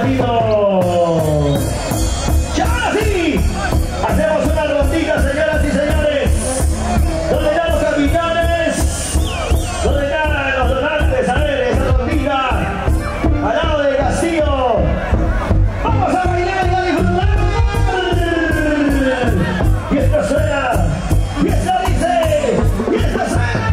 batido. Y ahora sí, hacemos una rondita, señoras y señores. ¿Dónde están los capitanes? ¿Dónde están los donantes? A ver, esa rondita. Al lado del castillo. Vamos a bailar y a disfrutar. Y esto suena. Y esto dice. Y esto suena.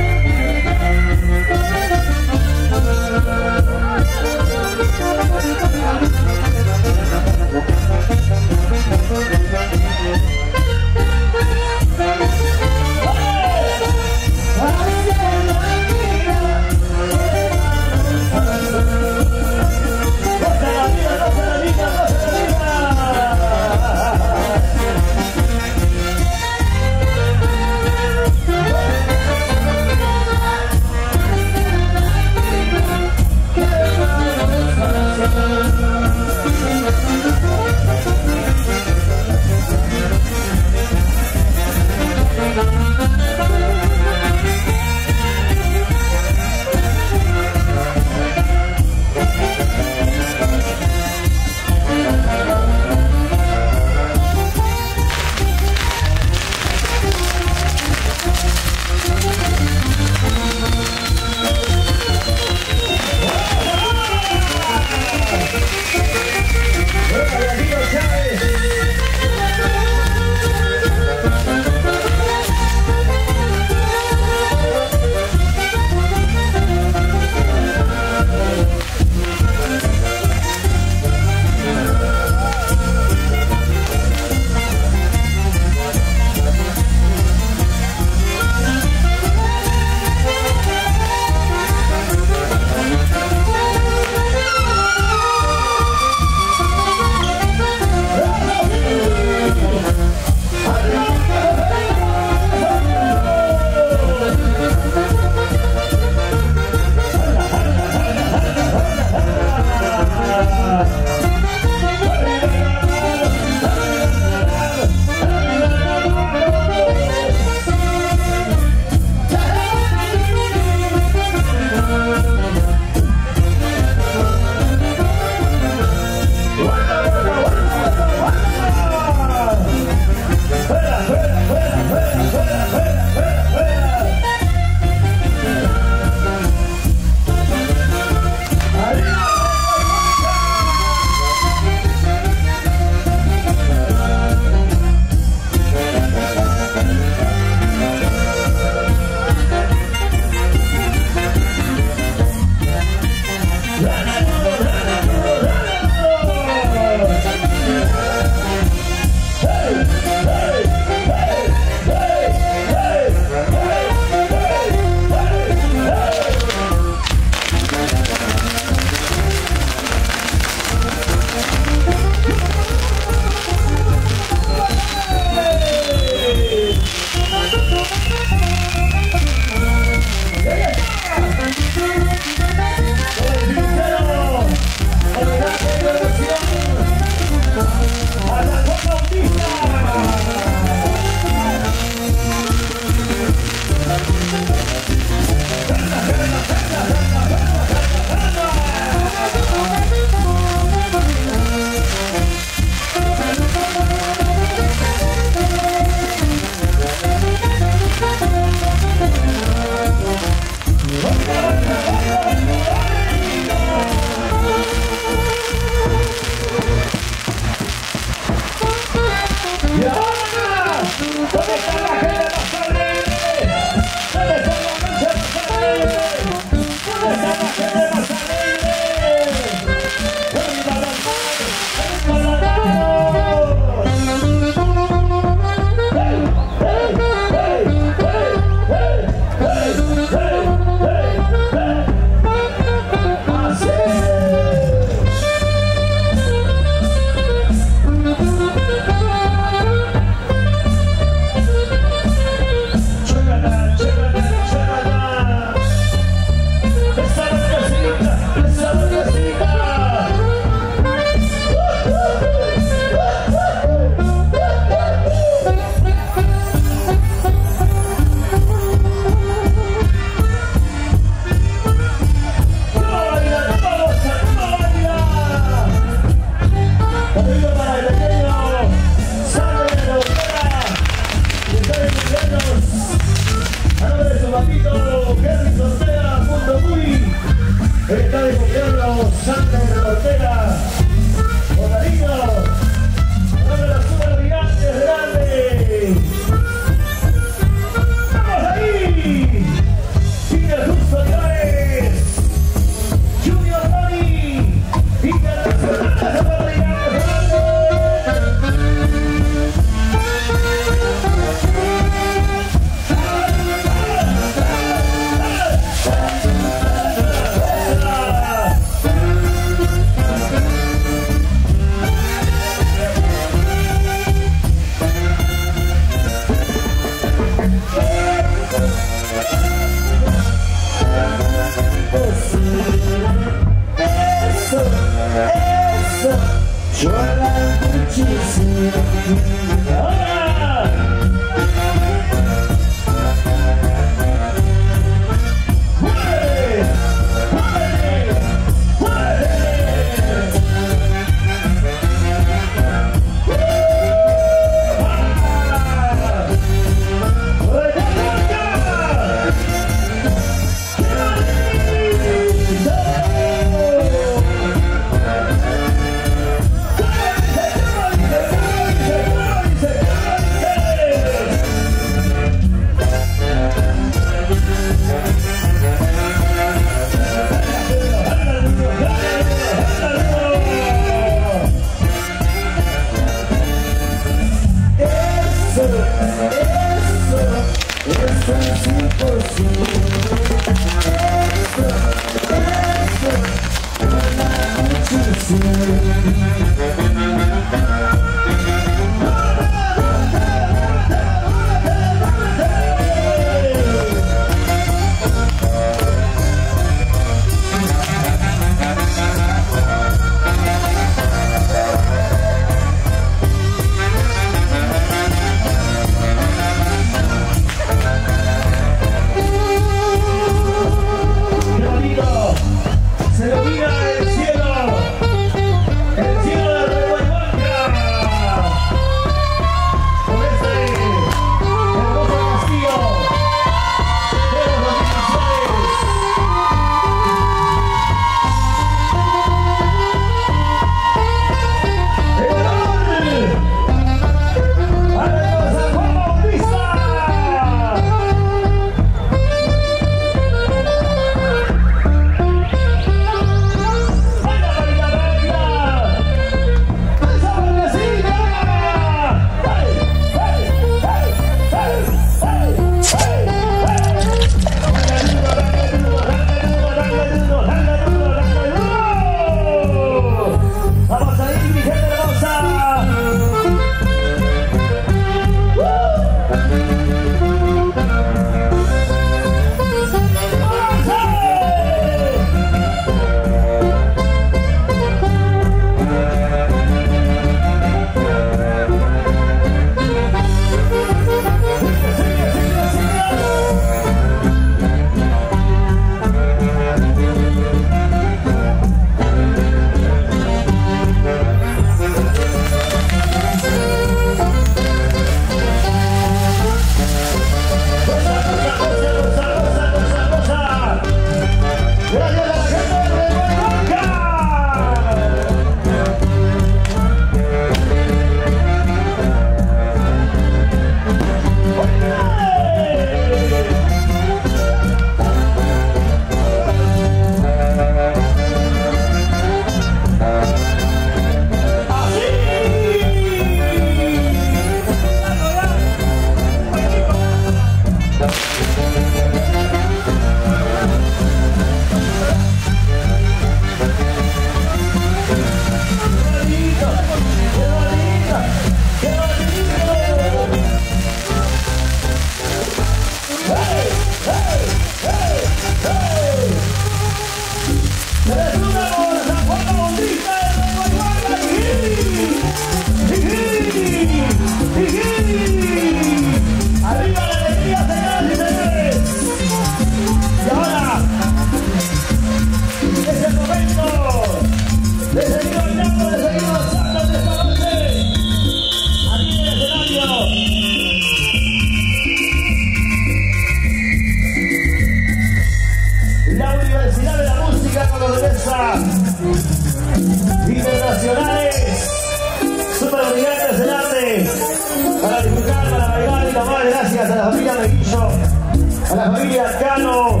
a la familia Cano,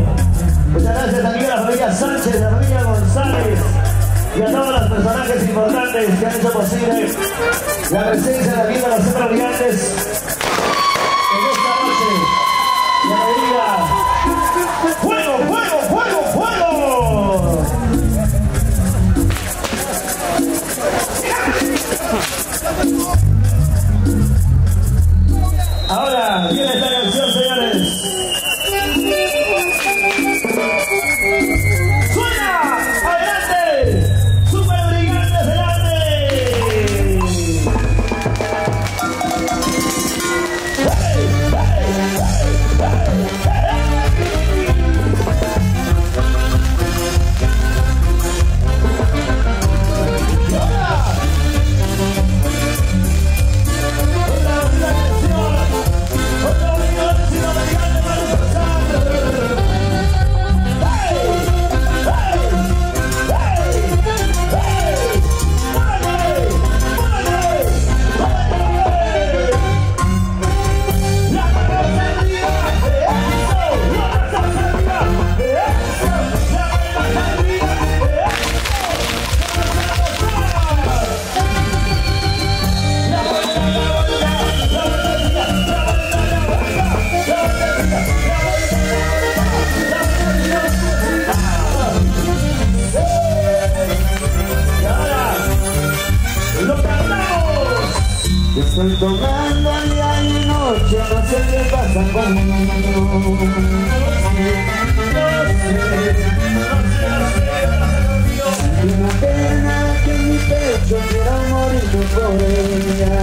muchas gracias también a la familia Sánchez, a la familia González y a todos los personajes importantes que han hecho posible la presencia de la vida de los centros gigantes en esta noche. Y a la vida, ¡fuego, fuego, fuego, fuego! Ahora viene esta canción, señores. ¡Suena! ¡Adelante! ¡Superbrigantes delante! ¡Hey, hey, hey, hey! Estoy tomando al día y noche, no sé qué pasa conmigo. No sé. Hay una pena que en mi pecho quiero morirme por ella.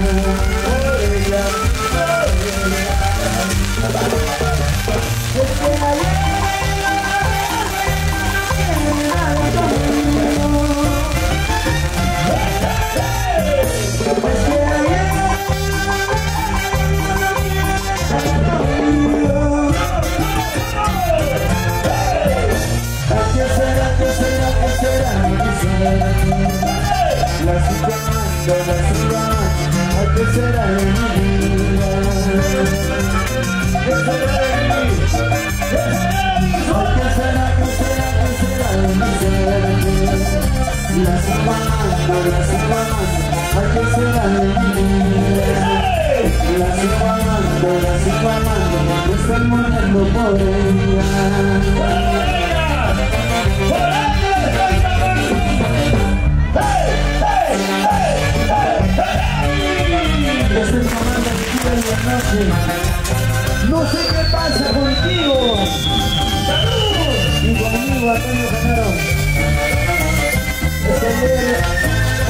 No sé qué pasa contigo. ¡Saludos! Y conmigo, Antonio Genaro.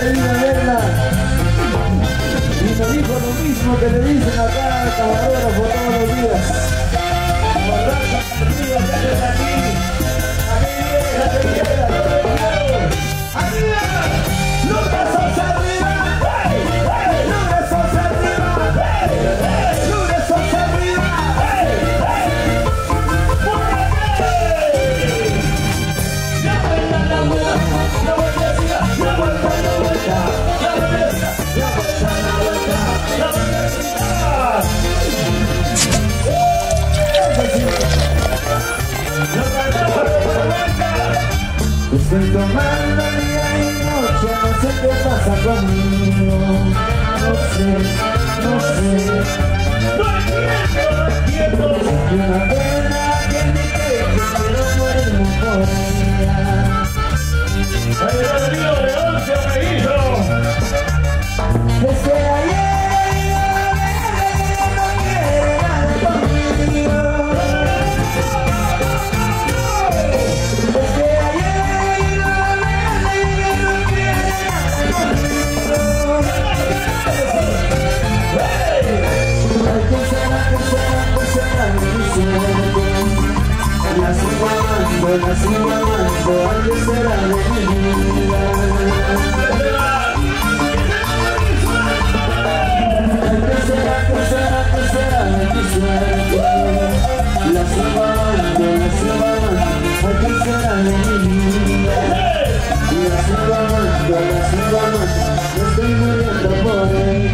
Él vino a verla y me dijo lo mismo que le dicen acá al camarógrafo todos los días. Guardando contigo, que es aquí. Aquí viene la bebida. Aquí viene. ¡Lucas Sosa arriba! ¡Lucas Sosa arriba! Estoy tomando día y noche, no sé qué pasa conmigo. No sé. Y una pena que me dejes, pero morirme por ella. ¡Ay, Rodrigo de Once me hizo! Desde ayer no quiere nada conmigo. Nací mamando, ¿qué será de mi vida? ¿Qué será de mi suerte? Nací mamando, ¿qué será de mi vida? Nací mamando, me estoy muriendo por ella.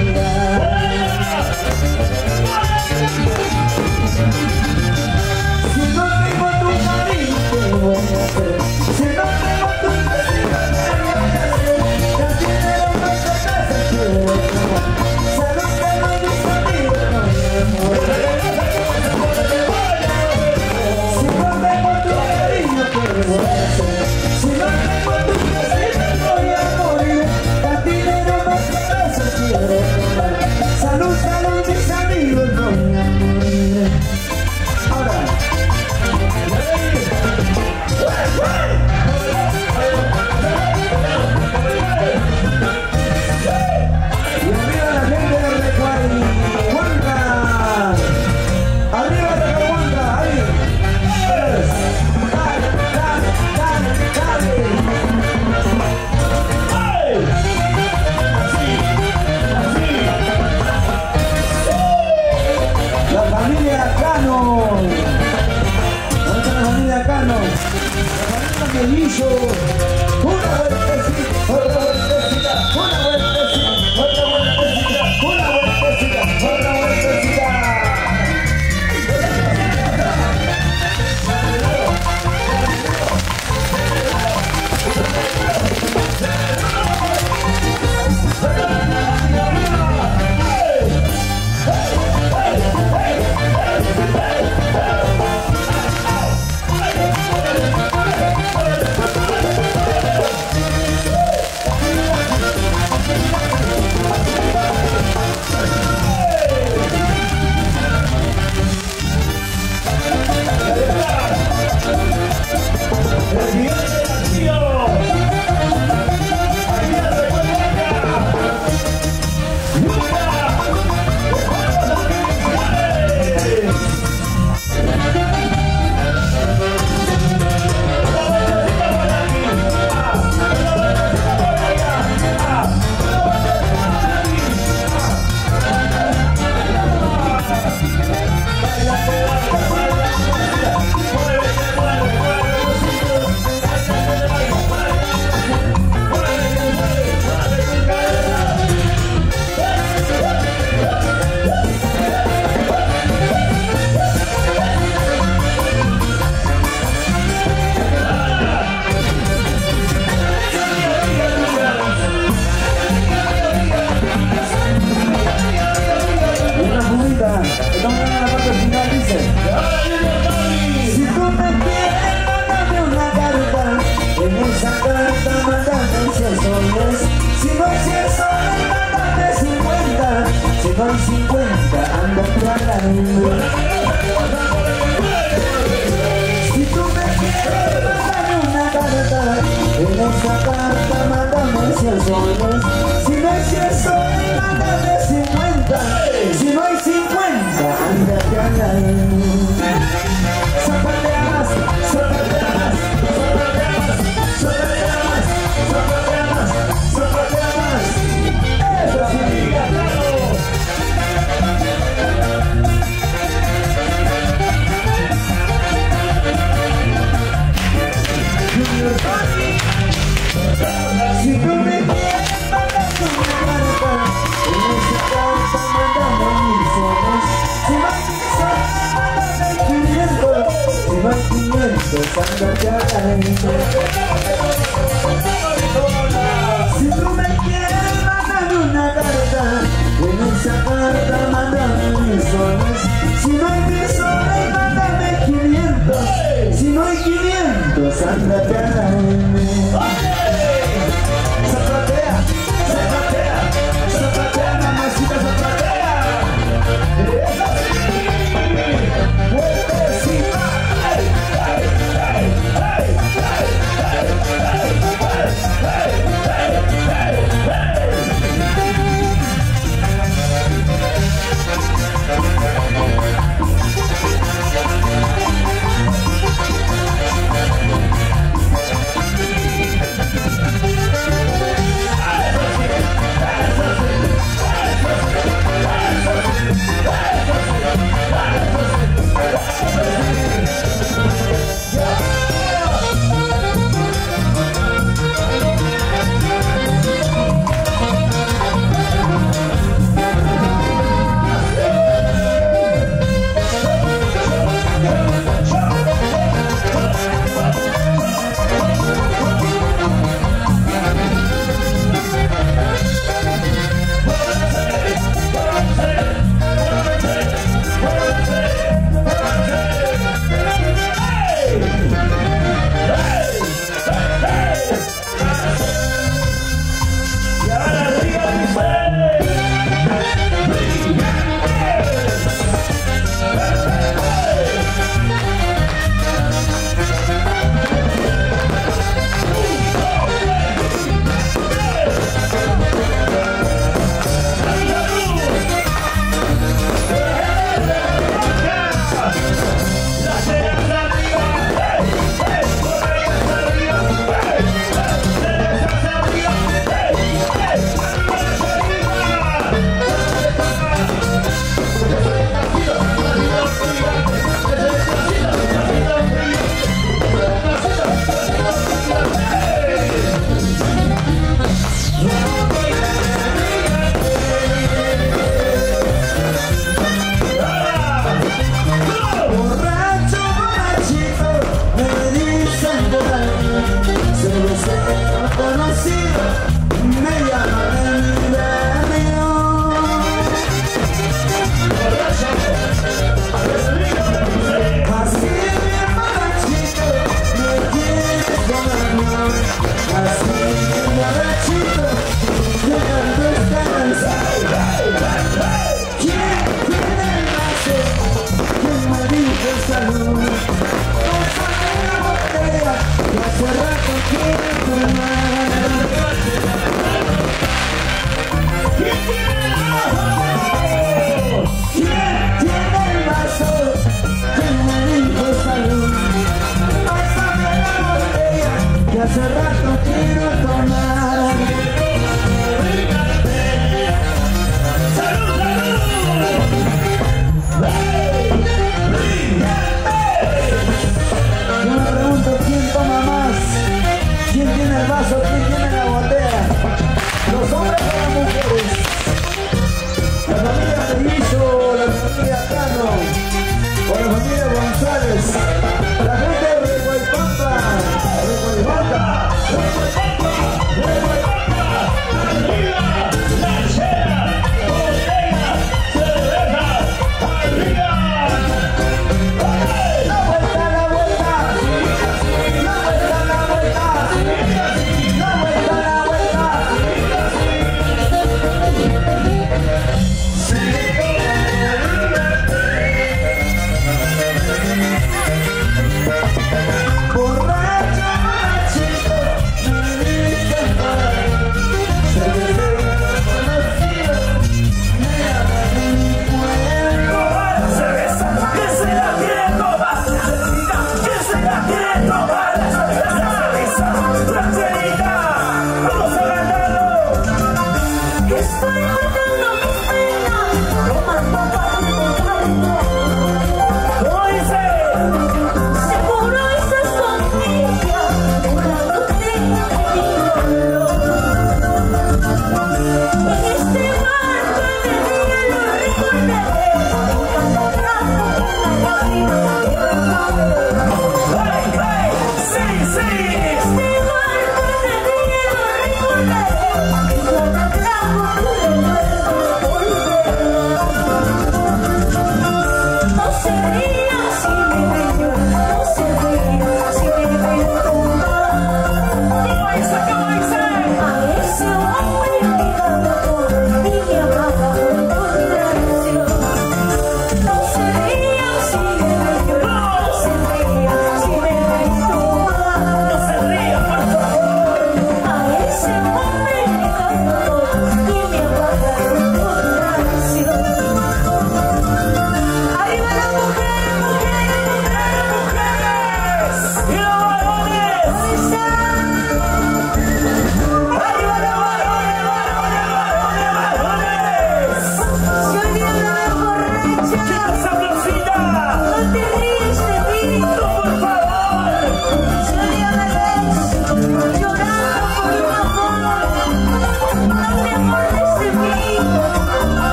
Seguridad,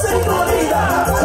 seguridad.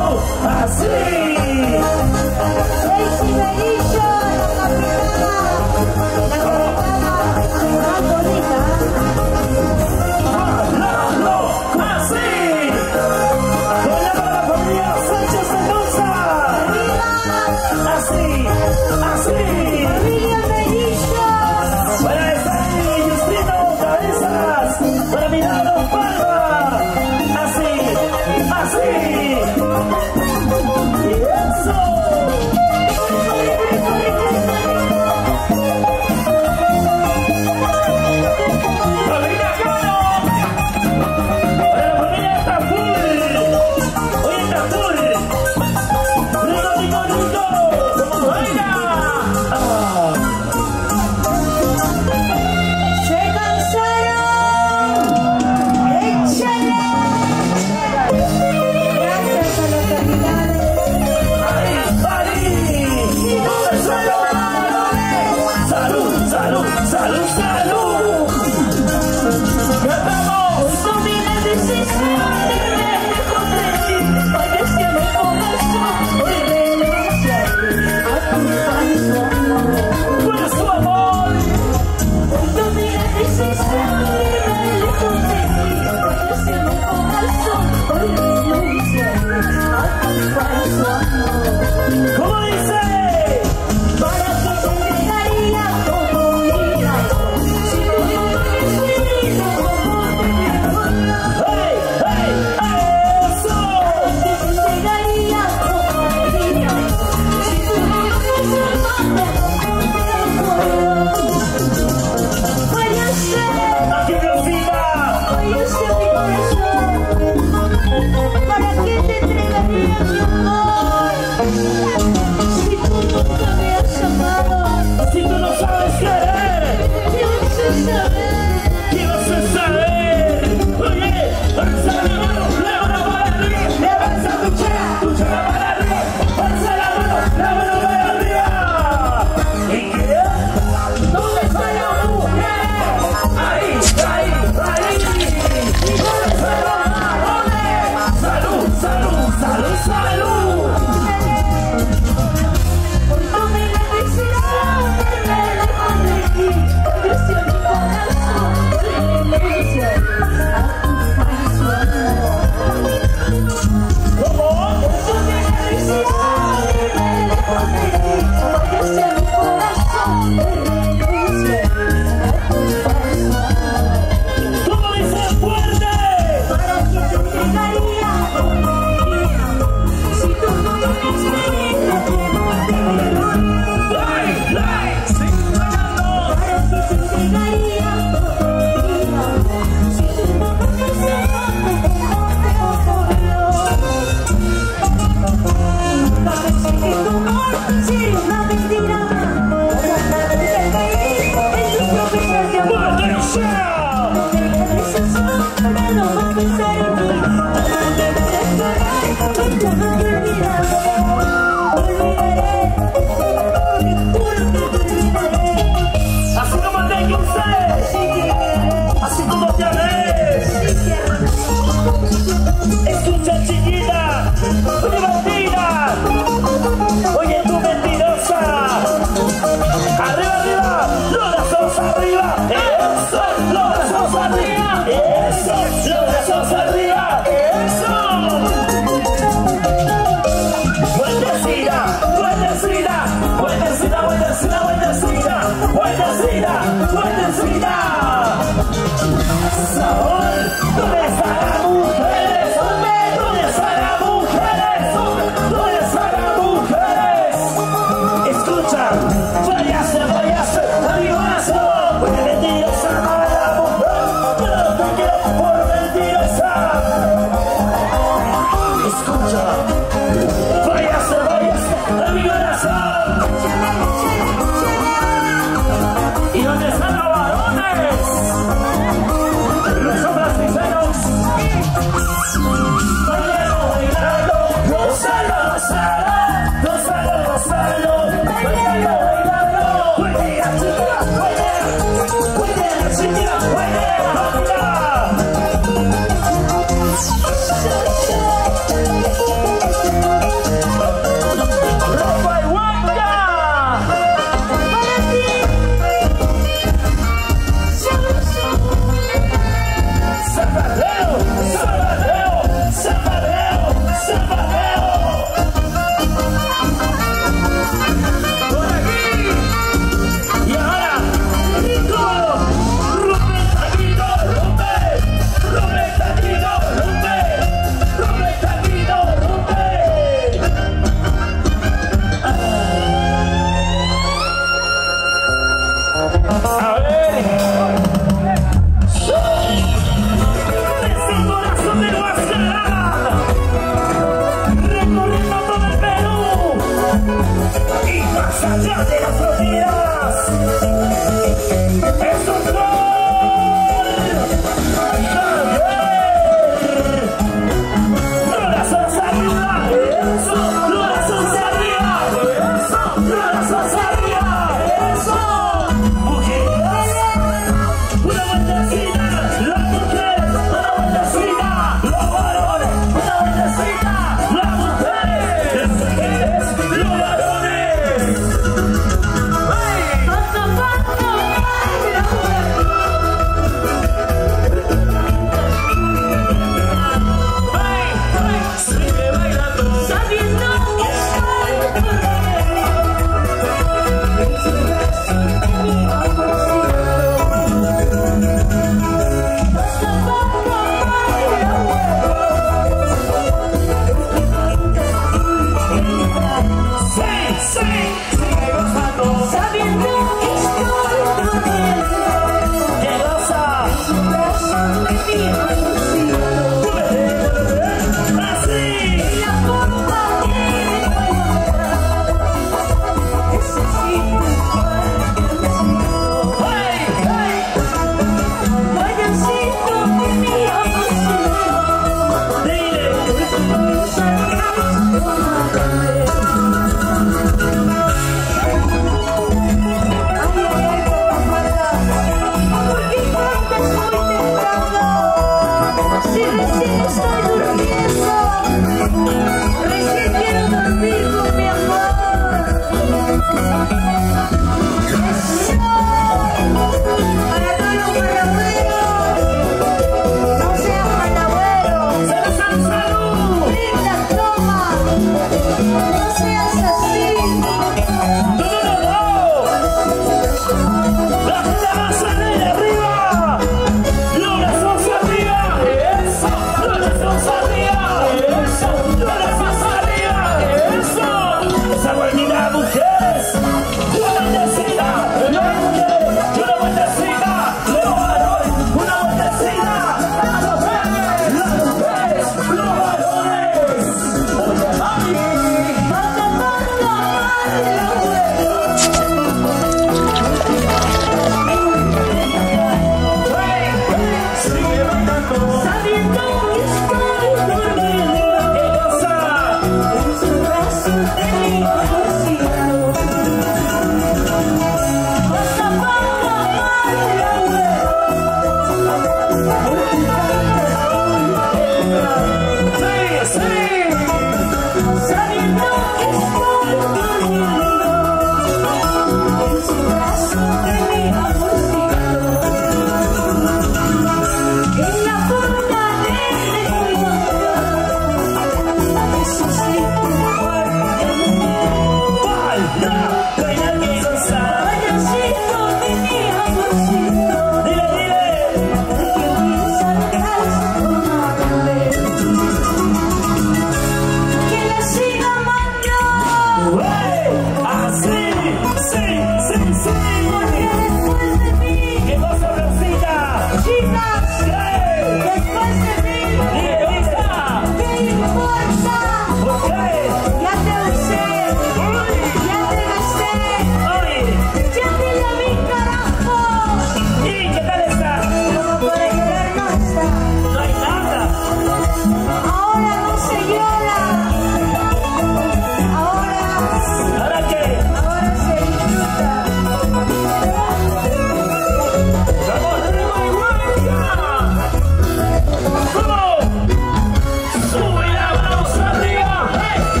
¡Sube la mano arriba! ¡Hey!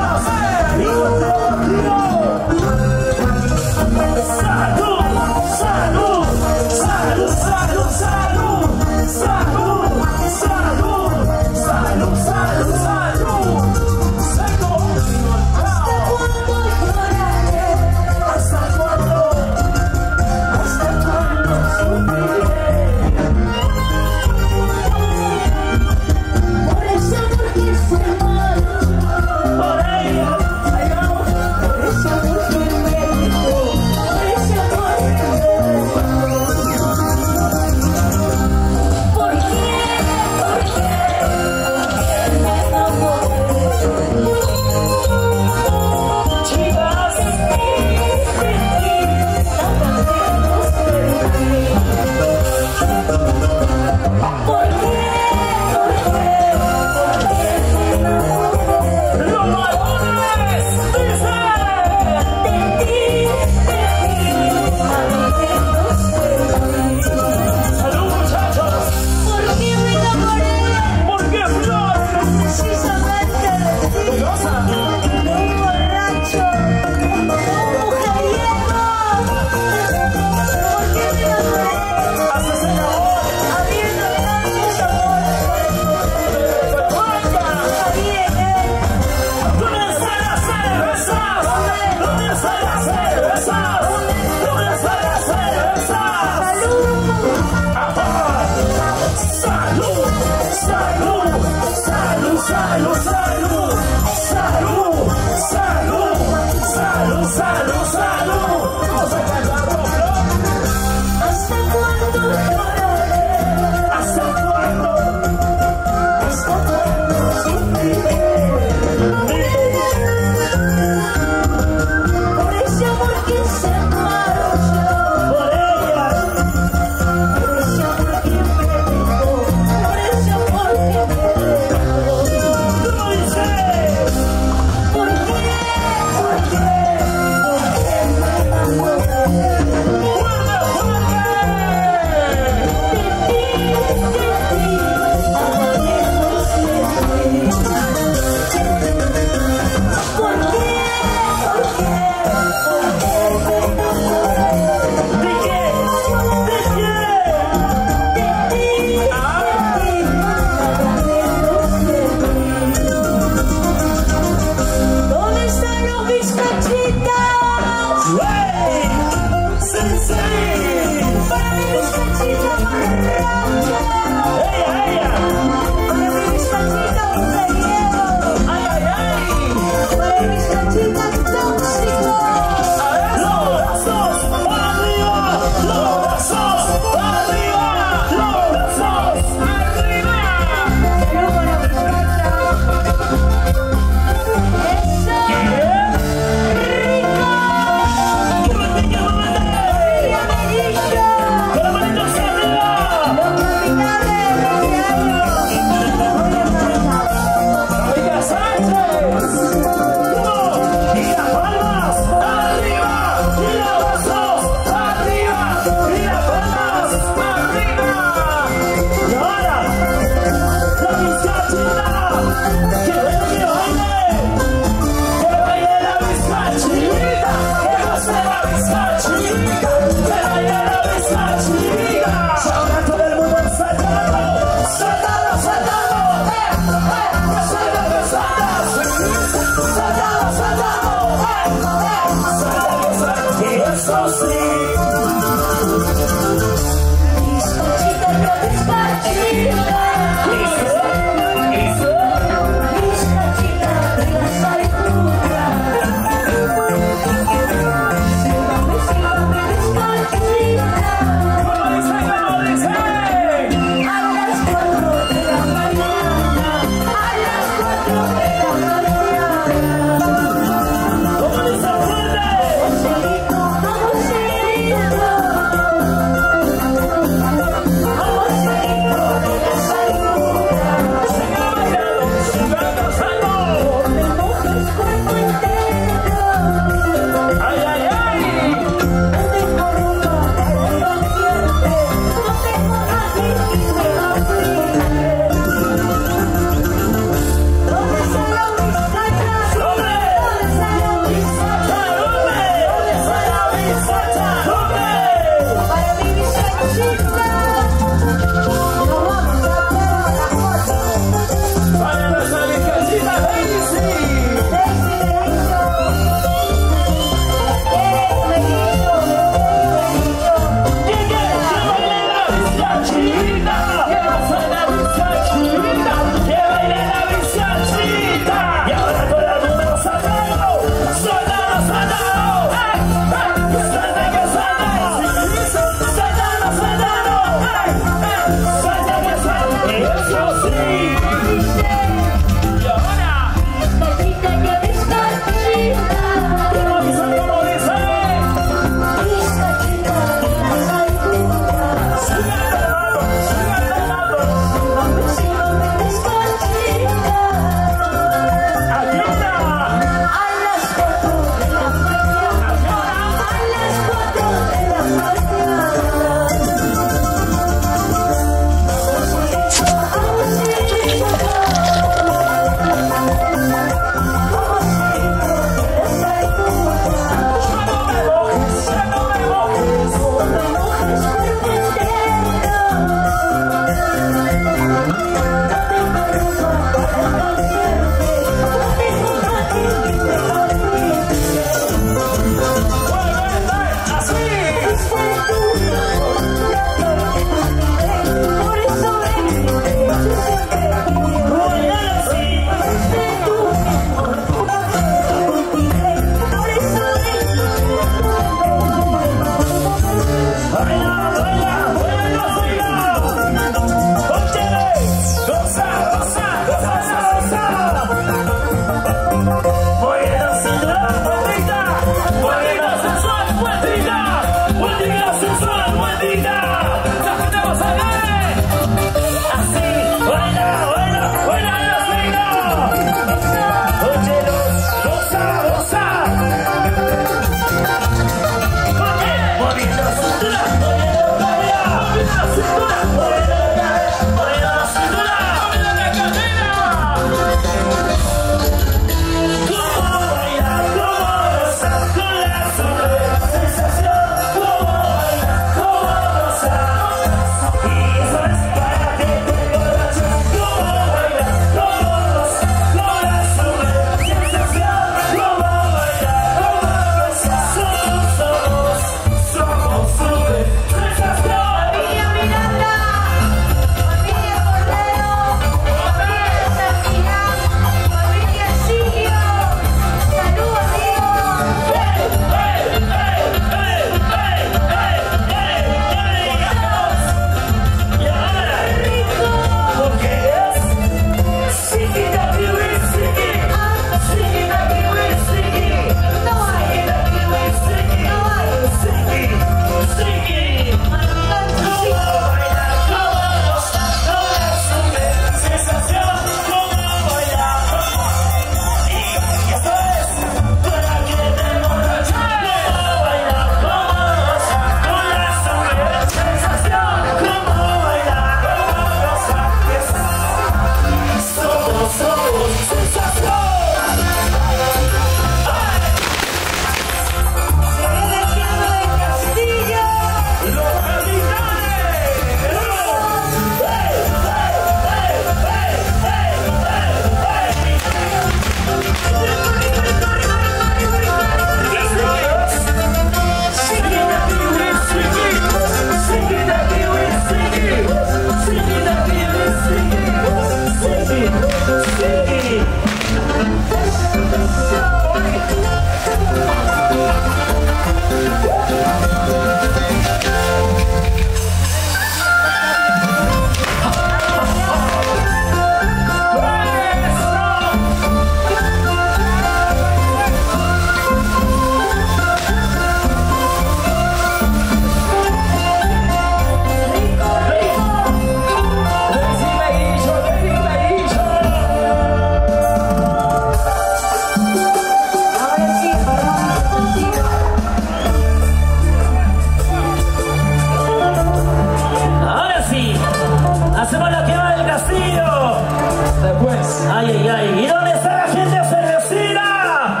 Ay, ay. ¿Y dónde está la gente cervecera?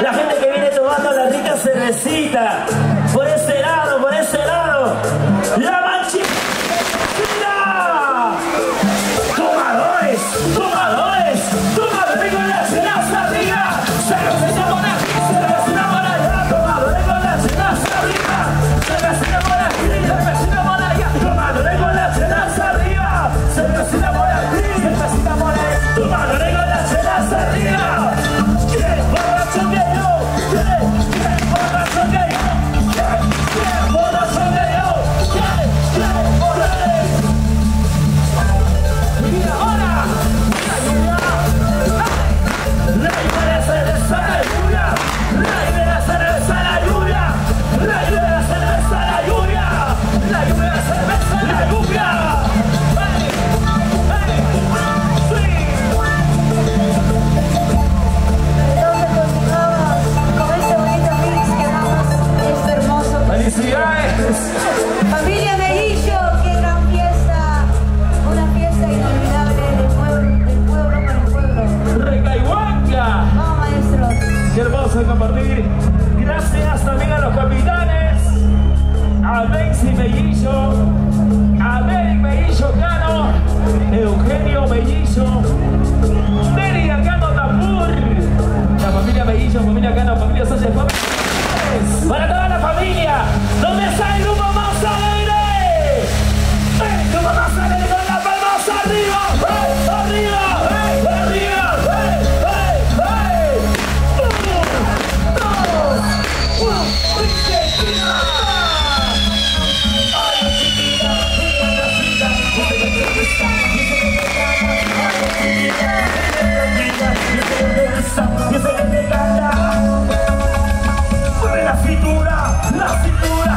La gente que viene tomando la rica cervecita. Por ese lado, por ese lado. La manchita cervecera. Tomadores, tomadores, tomadores con la cerveza arriba. Cervecera por aquí, cervecera por allá. Tomadores con la cerveza arriba. Cervecera por aquí, cervecera por allá. Tomadores con la cerveza arriba. Cervecera por aquí, cervecera por allá. Tomadores con las chelas arriba. ¿Quieres borracho que yo? ¿Quieres borracho que yo? ¿Quieres borracho que yo? ¿Quieres borracho que yo? Mira ahora. La lluvia se deshace la lluvia. La lluvia se deshace la lluvia. La lluvia se deshace la lluvia. La lluvia se deshace la lluvia. Familia Melillo, qué gran fiesta, una fiesta inolvidable del pueblo para el pueblo. ¡Recaihuaca! Vamos, maestros. Qué hermoso compartir. Gracias también a los capitanes, a Benzi Melillo, a Mary Melillo Cano, Eugenio Melillo, Delia Cano Tapur, la familia Melillo, familia Cano, familia Sánchez, familia. Para toda la familia. ¿Dónde está el grupo más alegre? El grupo más alegre con la palma arriba. ¡Arriba! ¡Arriba! ¡Uno, dos, uno! ¡Y se tira! ¡Ay, chiquita! ¡Mira la chica! ¡Dice que te gusta! ¡Dice que te canta! ¡Ay, chiquita! ¡Dice que te gusta! ¡Dice que te canta! ¡Mueve la cintura! ¡La cintura!